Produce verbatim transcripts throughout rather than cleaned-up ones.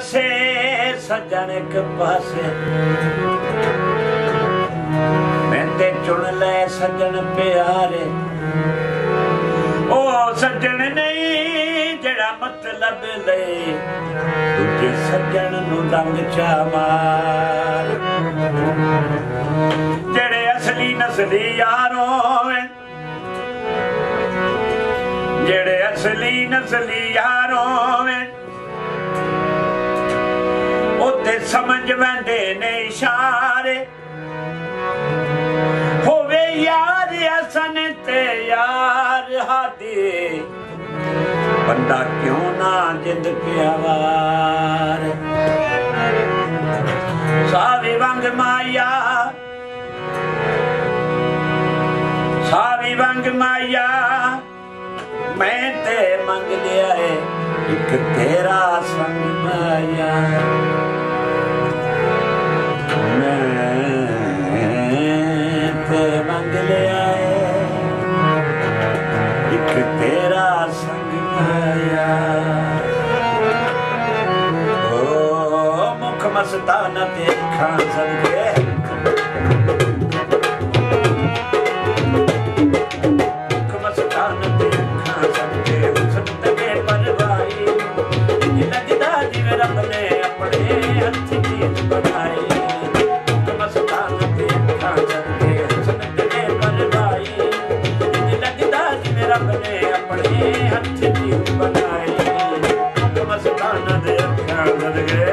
पासे सजन एक पासे मेंदे चुन ले सजन प्यारे ओ सजन नहीं जड़ा मतलब ले तुझे सजन नू दंग चा मार जड़े असली नस्ली यारों जड़े असली नस्ली यारों समझ बंदे ने इशारे होवे यार हसन ते यार हादे बंदा क्यों ना जिंद प्यावार सावी वंग माया सावी वंग माया मैं ते मंग लिया है एक तेरा संग माया मस्ताना देखा सदके मस्ताना देखा सदके हुस्न ते परवाही लगदा जिवें रब ने अपने हथ चीज बनाई मस्ताना देखा सदके हुस्न ते परवाही लगदा जिवें रब ने अपने हथ चीज बनाई मस्ताना देखा सदके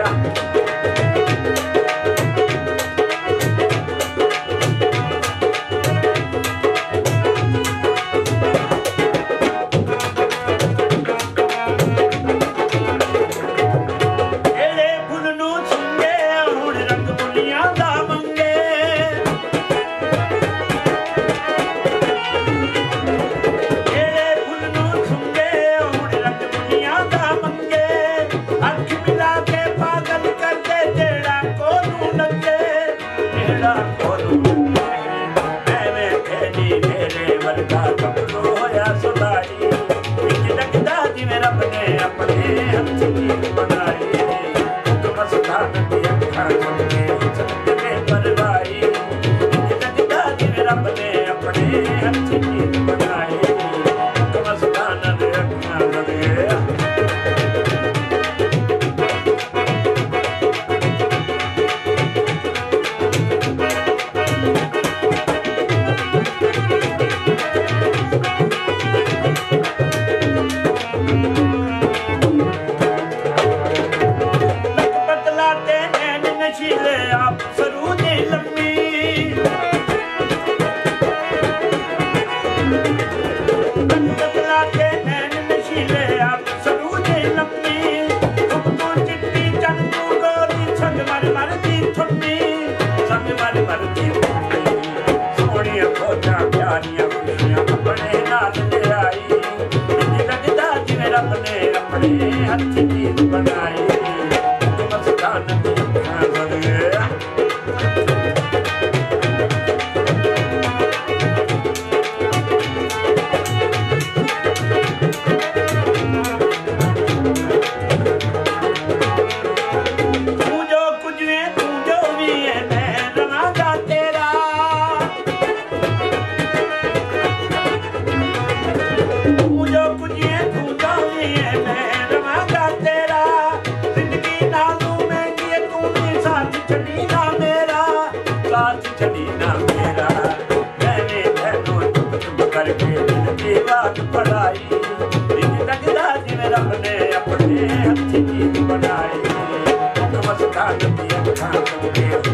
I'm